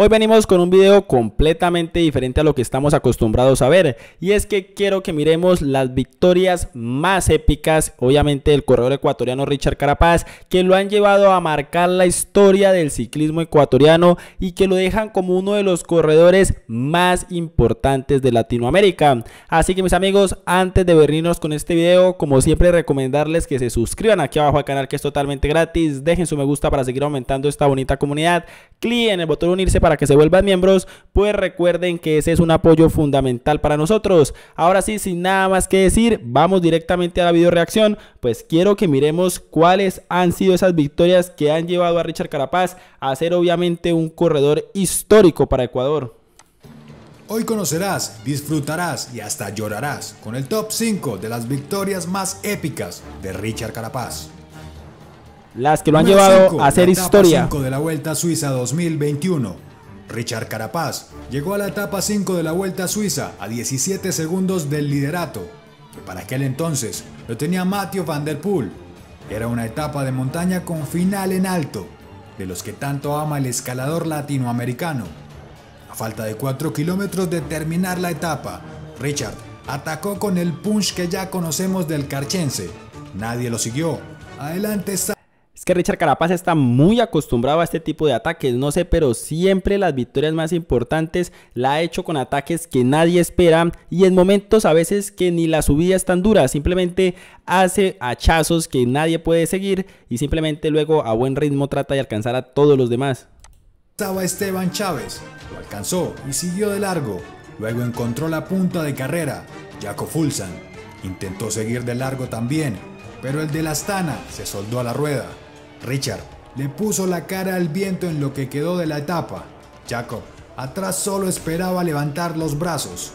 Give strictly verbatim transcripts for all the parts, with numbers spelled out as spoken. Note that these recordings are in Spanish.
Hoy venimos con un video completamente diferente a lo que estamos acostumbrados a ver, y es que quiero que miremos las victorias más épicas, obviamente del corredor ecuatoriano Richard Carapaz, que lo han llevado a marcar la historia del ciclismo ecuatoriano y que lo dejan como uno de los corredores más importantes de Latinoamérica. Así que mis amigos, antes de venirnos con este video, como siempre recomendarles que se suscriban aquí abajo al canal, que es totalmente gratis, dejen su me gusta para seguir aumentando esta bonita comunidad, clic en el botón unirse para que se vuelvan miembros, pues recuerden que ese es un apoyo fundamental para nosotros. Ahora sí, sin nada más que decir, vamos directamente a la video reacción, pues quiero que miremos cuáles han sido esas victorias que han llevado a Richard Carapaz a ser obviamente un corredor histórico para Ecuador. Hoy conocerás, disfrutarás y hasta llorarás con el top cinco de las victorias más épicas de Richard Carapaz. Las que lo han llevado a hacer historia. Etapa cinco de la Vuelta Suiza dos mil veintiuno. Richard Carapaz llegó a la etapa cinco de la Vuelta Suiza a diecisiete segundos del liderato, que para aquel entonces lo tenía Matthew van der Poel. Era una etapa de montaña con final en alto, de los que tanto ama el escalador latinoamericano. A falta de cuatro kilómetros de terminar la etapa, Richard atacó con el punch que ya conocemos del carchense. Nadie lo siguió. Adelante está. Es que Richard Carapaz está muy acostumbrado a este tipo de ataques, no sé, pero siempre las victorias más importantes la ha hecho con ataques que nadie espera y en momentos a veces que ni la subida es tan dura, simplemente hace hachazos que nadie puede seguir y simplemente luego a buen ritmo trata de alcanzar a todos los demás. Estaba Esteban Chávez, lo alcanzó y siguió de largo, luego encontró la punta de carrera, Jaco Fulsan, intentó seguir de largo también, pero el de la Astana se soldó a la rueda. Richard le puso la cara al viento en lo que quedó de la etapa. Jakob atrás solo esperaba levantar los brazos.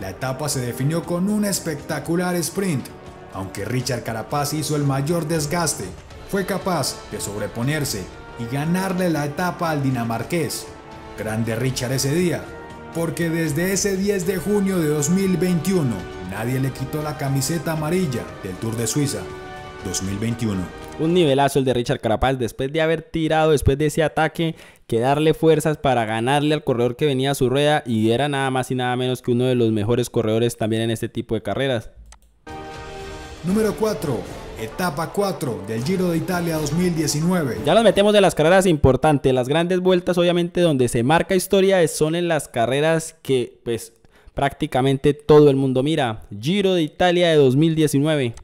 La etapa se definió con un espectacular sprint. Aunque Richard Carapaz hizo el mayor desgaste, fue capaz de sobreponerse y ganarle la etapa al dinamarqués. Grande Richard ese día, porque desde ese diez de junio de dos mil veintiuno nadie le quitó la camiseta amarilla del Tour de Suiza dos mil veintiuno. Un nivelazo el de Richard Carapaz, después de haber tirado, después de ese ataque, que darle fuerzas para ganarle al corredor que venía a su rueda, y era nada más y nada menos que uno de los mejores corredores también en este tipo de carreras. Número cuatro, etapa cuatro del Giro de Italia dos mil diecinueve. Ya nos metemos de las carreras importantes, las grandes vueltas obviamente donde se marca historia son en las carreras que pues prácticamente todo el mundo mira. Giro de Italia de dos mil diecinueve.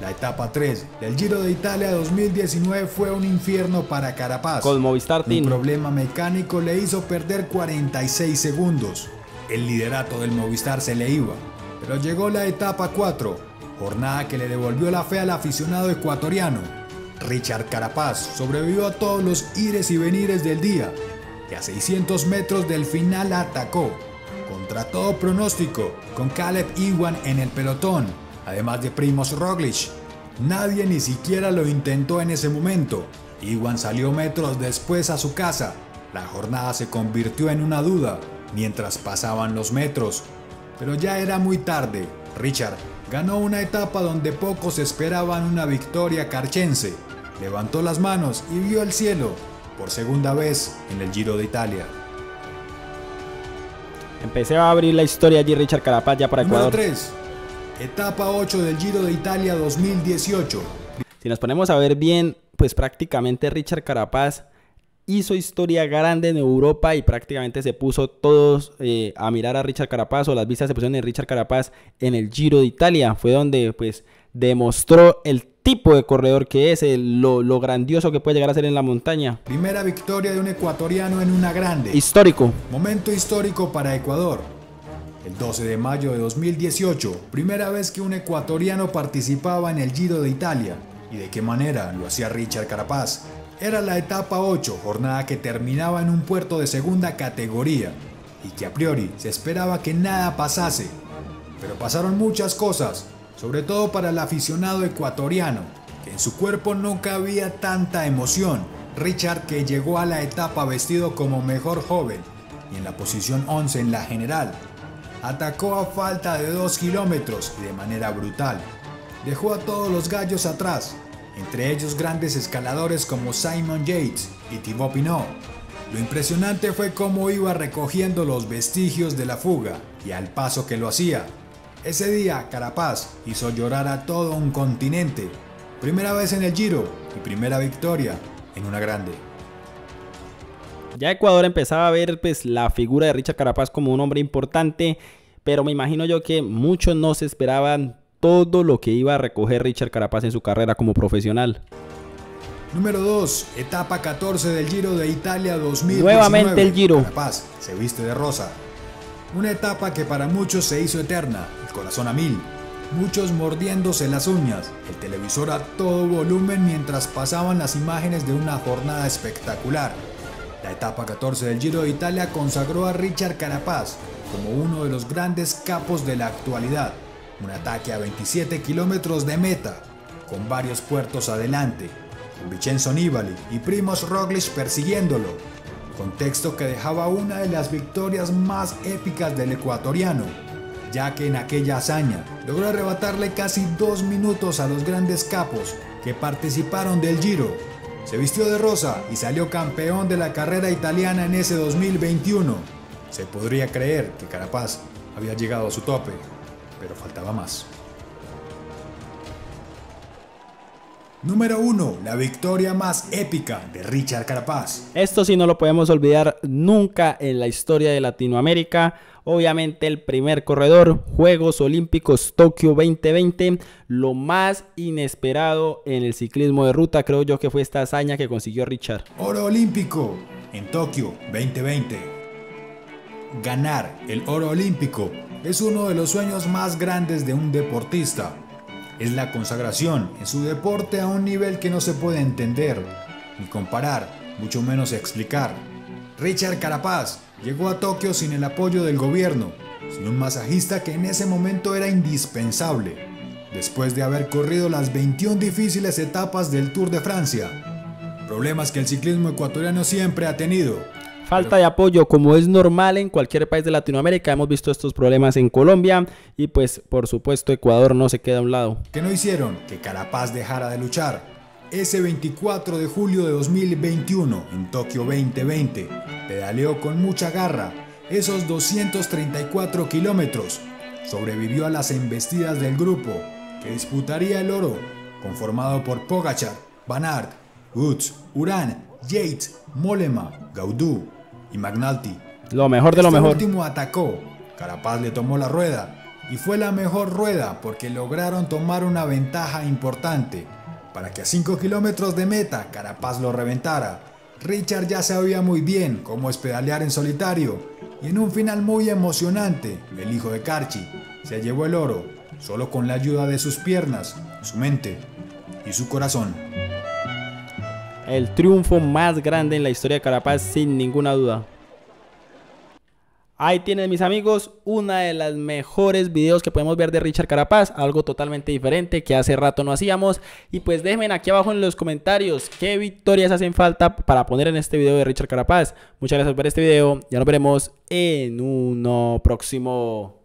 La etapa tres del Giro de Italia dos mil diecinueve fue un infierno para Carapaz. Con Movistar Team. Un problema mecánico le hizo perder cuarenta y seis segundos. El liderato del Movistar se le iba. Pero llegó la etapa cuatro, jornada que le devolvió la fe al aficionado ecuatoriano. Richard Carapaz sobrevivió a todos los ires y venires del día y a seiscientos metros del final atacó. Contra todo pronóstico, con Caleb Ewan en el pelotón. Además de Primoz Roglic, nadie ni siquiera lo intentó en ese momento. Ewan salió metros después a su casa. La jornada se convirtió en una duda mientras pasaban los metros. Pero ya era muy tarde. Richard ganó una etapa donde pocos esperaban una victoria carchense. Levantó las manos y vio el cielo por segunda vez en el Giro de Italia. Empecé a abrir la historia allí Richard Carapaz ya para Ecuador. Número tres. Etapa ocho del Giro de Italia dos mil dieciocho. Si nos ponemos a ver bien, pues prácticamente Richard Carapaz hizo historia grande en Europa y prácticamente se puso todos eh, a mirar a Richard Carapaz, o las vistas se pusieron en Richard Carapaz en el Giro de Italia. Fue donde pues demostró el tipo de corredor que es, el, lo, lo grandioso que puede llegar a ser en la montaña. Primera victoria de un ecuatoriano en una grande. Histórico. Momento histórico para Ecuador. El doce de mayo de dos mil dieciocho, primera vez que un ecuatoriano participaba en el Giro de Italia. ¿Y de qué manera lo hacía Richard Carapaz? Era la etapa ocho, jornada que terminaba en un puerto de segunda categoría y que a priori se esperaba que nada pasase. Pero pasaron muchas cosas, sobre todo para el aficionado ecuatoriano, que en su cuerpo no cabía tanta emoción. Richard, que llegó a la etapa vestido como mejor joven y en la posición once en la general, atacó a falta de dos kilómetros y de manera brutal. Dejó a todos los gallos atrás, entre ellos grandes escaladores como Simon Yates y Thibaut Pinot. Lo impresionante fue cómo iba recogiendo los vestigios de la fuga y al paso que lo hacía. Ese día Carapaz hizo llorar a todo un continente. Primera vez en el Giro y primera victoria en una grande. Ya Ecuador empezaba a ver pues la figura de Richard Carapaz como un hombre importante, pero me imagino yo que muchos no se esperaban todo lo que iba a recoger Richard Carapaz en su carrera como profesional. Número dos, etapa catorce del Giro de Italia dos mil diecinueve. Nuevamente el Giro. Carapaz se viste de rosa. Una etapa que para muchos se hizo eterna, el corazón a mil. Muchos mordiéndose las uñas, el televisor a todo volumen mientras pasaban las imágenes de una jornada espectacular. La etapa catorce del Giro de Italia consagró a Richard Carapaz como uno de los grandes capos de la actualidad. Un ataque a veintisiete kilómetros de meta, con varios puertos adelante, con Vincenzo Nibali y Primoz Roglic persiguiéndolo. Contexto que dejaba una de las victorias más épicas del ecuatoriano, ya que en aquella hazaña logró arrebatarle casi dos minutos a los grandes capos que participaron del Giro. Se vistió de rosa y salió campeón de la carrera italiana en ese dos mil veintiuno. Se podría creer que Carapaz había llegado a su tope, pero faltaba más. Número uno. La victoria más épica de Richard Carapaz. Esto sí no lo podemos olvidar nunca en la historia de Latinoamérica. Obviamente el primer corredor, Juegos Olímpicos Tokio veinte veinte, lo más inesperado en el ciclismo de ruta, creo yo que fue esta hazaña que consiguió Richard. Oro olímpico en Tokio veinte veinte. Ganar el oro olímpico es uno de los sueños más grandes de un deportista. Es la consagración en su deporte a un nivel que no se puede entender, ni comparar, mucho menos explicar. Richard Carapaz llegó a Tokio sin el apoyo del gobierno, sin un masajista que en ese momento era indispensable, después de haber corrido las veintiuna difíciles etapas del Tour de Francia. Problemas que el ciclismo ecuatoriano siempre ha tenido. Falta de apoyo, como es normal en cualquier país de Latinoamérica. Hemos visto estos problemas en Colombia y pues por supuesto Ecuador no se queda a un lado. Que no hicieron que Carapaz dejara de luchar. Ese veinticuatro de julio de dos mil veintiuno en Tokio veinte veinte pedaleó con mucha garra esos doscientos treinta y cuatro kilómetros. Sobrevivió a las embestidas del grupo que disputaría el oro, conformado por Pogacar, Van Aert, Woods, Urán, Yates, Molema, Gaudú y Magnalti. Lo mejor de lo mejor. Este último atacó, Carapaz le tomó la rueda y fue la mejor rueda porque lograron tomar una ventaja importante para que a cinco kilómetros de meta Carapaz lo reventara. Richard ya sabía muy bien cómo es pedalear en solitario y en un final muy emocionante el hijo de Carchi se llevó el oro solo con la ayuda de sus piernas, su mente y su corazón. El triunfo más grande en la historia de Carapaz, sin ninguna duda. Ahí tienen, mis amigos, una de las mejores videos que podemos ver de Richard Carapaz. Algo totalmente diferente que hace rato no hacíamos. Y pues déjenme aquí abajo en los comentarios qué victorias hacen falta para poner en este video de Richard Carapaz. Muchas gracias por este video. Ya nos veremos en uno próximo.